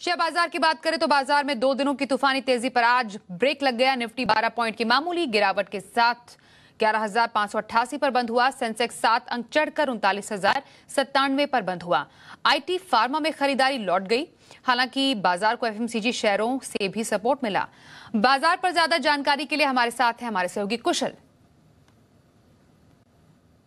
Share बाजार की बात करें तो बाजार में दो दिनों की तूफानी तेजी पर आज ब्रेक लग गया। निफ्टी 12 पॉइंट की मामूली गिरावट के साथ 11,588 पर बंद हुआ। सेंसेक्स 7 अंक चढ़कर 39,097 पर बंद हुआ। आईटी फार्मा में खरीदारी लौट गई, हालांकि बाजार को एफएमसीजी शेयरों से भी सपोर्ट मिला। बाजार पर ज्यादा जानकारी के लिए हमारे साथ है हमारे सहयोगी कुशल।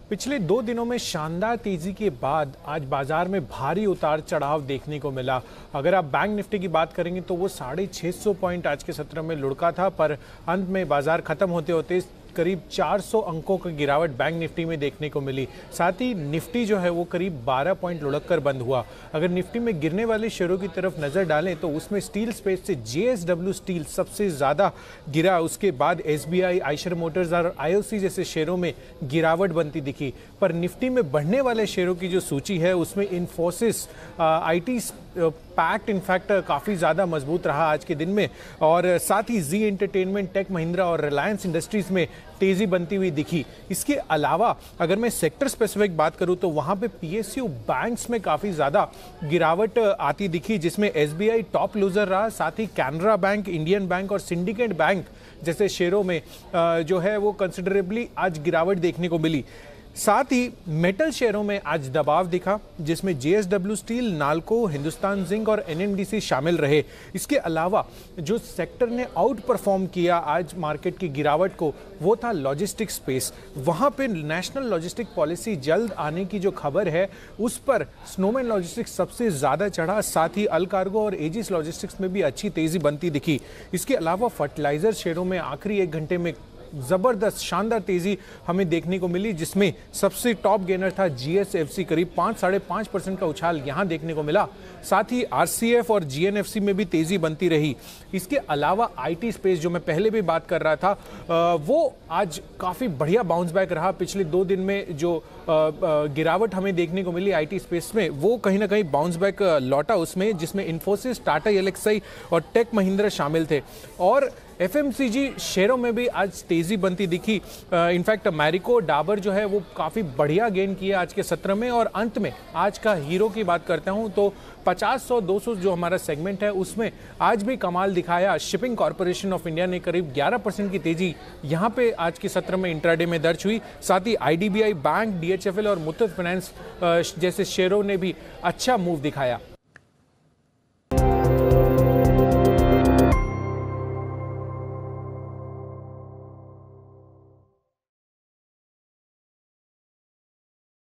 पिछले दो दिनों में शानदार तेजी के बाद आज बाजार में भारी उतार चढ़ाव देखने को मिला। अगर आप बैंक निफ्टी की बात करेंगे तो वो 650 पॉइंट आज के सत्र में लुढ़का था, पर अंत में बाजार खत्म होते होते करीब 400 अंकों की गिरावट बैंक निफ्टी में देखने को मिली। साथ ही निफ्टी जो है वो करीब 12 पॉइंट लुढ़क कर बंद हुआ। अगर निफ्टी में गिरने वाले शेयरों की तरफ नज़र डालें तो उसमें स्टील स्पेस से जेएसडब्ल्यू स्टील सबसे ज़्यादा गिरा। उसके बाद एसबीआई, आइशर मोटर्स और आईओसी जैसे शेयरों में गिरावट बनती दिखी। पर निफ्टी में बढ़ने वाले शेयरों की जो सूची है उसमें इन्फोसिस आईटी पैक्ट इनफैक्ट काफ़ी ज़्यादा मजबूत रहा आज के दिन में। और साथ ही जी एंटरटेनमेंट, टेक महिंद्रा और रिलायंस इंडस्ट्रीज़ में तेज़ी बनती हुई दिखी। इसके अलावा अगर मैं सेक्टर स्पेसिफिक बात करूं तो वहां पे पीएसयू बैंक्स में काफ़ी ज़्यादा गिरावट आती दिखी, जिसमें एसबीआई टॉप लूजर रहा। साथ ही कैनरा बैंक, इंडियन बैंक और सिंडिकेट बैंक जैसे शेयरों में जो है वो कंसिडरेबली आज गिरावट देखने को मिली। साथ ही मेटल शेयरों में आज दबाव दिखा, जिसमें JSW steel, NALCO, Hindustan zinc और एनएमडीसी शामिल रहे। इसके अलावा जो सेक्टर ने आउट परफॉर्म किया आज मार्केट की गिरावट को वो था लॉजिस्टिक स्पेस। वहाँ पे नेशनल लॉजिस्टिक पॉलिसी जल्द आने की जो खबर है उस पर स्नोमैन लॉजिस्टिक्स सबसे ज़्यादा चढ़ा। साथ ही अल कार्गो और एजिस लॉजिस्टिक्स में भी अच्छी तेज़ी बनती दिखी। इसके अलावा फर्टिलाइज़र शेयरों में आखिरी एक घंटे में ज़बरदस्त शानदार तेज़ी हमें देखने को मिली, जिसमें सबसे टॉप गेनर था जीएसएफसी, करीब 5-5.5% का उछाल यहाँ देखने को मिला। साथ ही आरसीएफ और जीएनएफसी में भी तेज़ी बनती रही। इसके अलावा आईटी स्पेस जो मैं पहले भी बात कर रहा था वो आज काफ़ी बढ़िया बाउंस बैक रहा। पिछले दो दिन में जो गिरावट हमें देखने को मिली आईटी स्पेस में वो कहीं ना कहीं बाउंस बैक लौटा उसमें, जिसमें इन्फोसिस, टाटा एलएक्सआई और टेक महिंद्रा शामिल थे। और एफएमसीजी शेयरों में भी आज तेज़ी बनती दिखी। इनफैक्ट मैरिको, डाबर जो है वो काफ़ी बढ़िया गेन किया आज के सत्र में। और अंत में आज का हीरो की बात करता हूं तो 50-100-200 जो हमारा सेगमेंट है उसमें आज भी कमाल दिखाया। शिपिंग कॉरपोरेशन ऑफ इंडिया ने करीब 11% की तेज़ी यहां पे आज के सत्र में इंट्राडे में दर्ज हुई। साथ ही आईडीबीआई बैंक, डीएचएफएल और मुथूट फाइनेंस जैसे शेयरों ने भी अच्छा मूव दिखाया।